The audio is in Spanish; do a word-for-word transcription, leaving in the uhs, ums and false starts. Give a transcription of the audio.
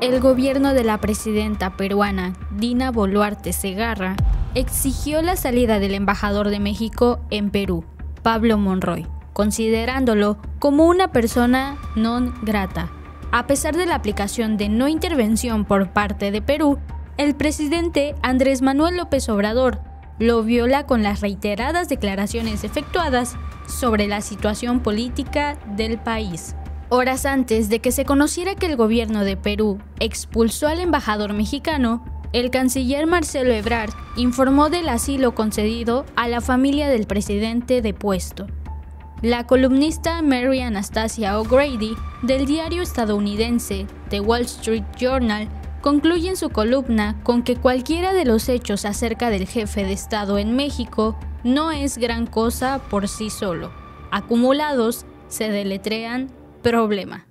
El gobierno de la presidenta peruana, Dina Boluarte Zegarra, exigió la salida del embajador de México en Perú, Pablo Monroy, considerándolo como una persona non grata. A pesar de la aplicación de no intervención por parte de Perú, el presidente Andrés Manuel López Obrador lo viola con las reiteradas declaraciones efectuadas sobre la situación política del país. Horas antes de que se conociera que el gobierno de Perú expulsó al embajador mexicano, el canciller Marcelo Ebrard informó del asilo concedido a la familia del presidente depuesto. La columnista Mary Anastasia O'Grady del diario estadounidense The Wall Street Journal concluye en su columna con que cualquiera de los hechos acerca del jefe de Estado en México no es gran cosa por sí solo. Acumulados se deletrean problema.